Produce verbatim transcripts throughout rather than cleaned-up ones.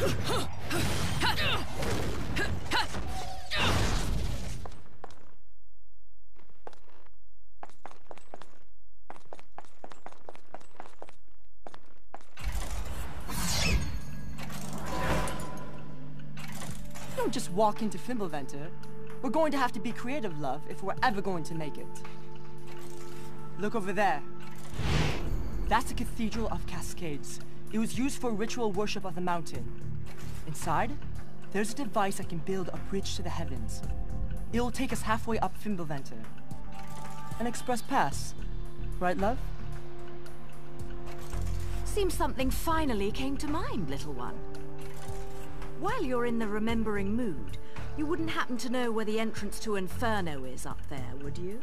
Don't just walk into Fimbulventr. We're going to have to be creative, love, if we're ever going to make it. Look over there. That's the Cathedral of Cascades. It was used for ritual worship of the mountain. Inside, there's a device that can build a bridge to the heavens. It'll take us halfway up Fimbulventr. An express pass. Right, love? Seems something finally came to mind, little one. While you're in the remembering mood, you wouldn't happen to know where the entrance to Inferno is up there, would you?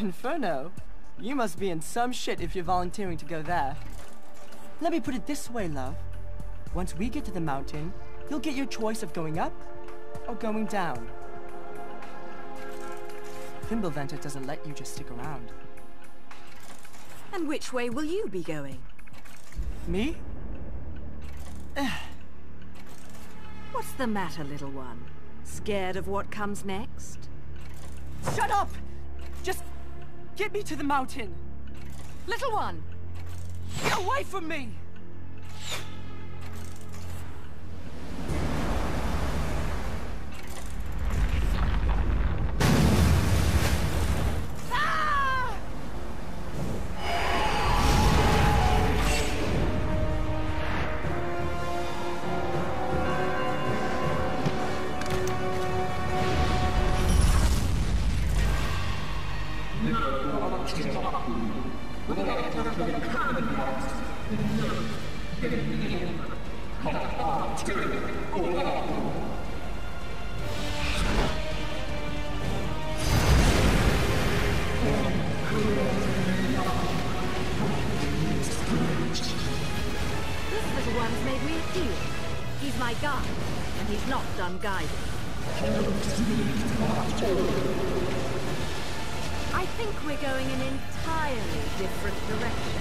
Inferno? You must be in some shit if you're volunteering to go there. Let me put it this way, love. Once we get to the mountain, you'll get your choice of going up or going down. Fimbulventr doesn't let you just stick around. And which way will you be going? Me? What's the matter, little one? Scared of what comes next? Shut up! Just get me to the mountain! Little one! Get away from me! Ah! Guided. I think we're going in an entirely different direction.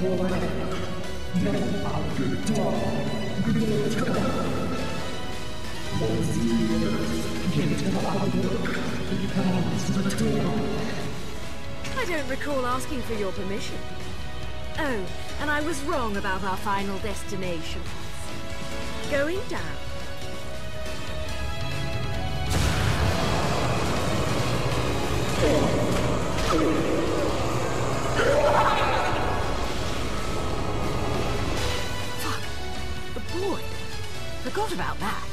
I don't recall asking for your permission. Oh, and I was wrong about our final destination. Going down. Fuck. The boy. Forgot about that.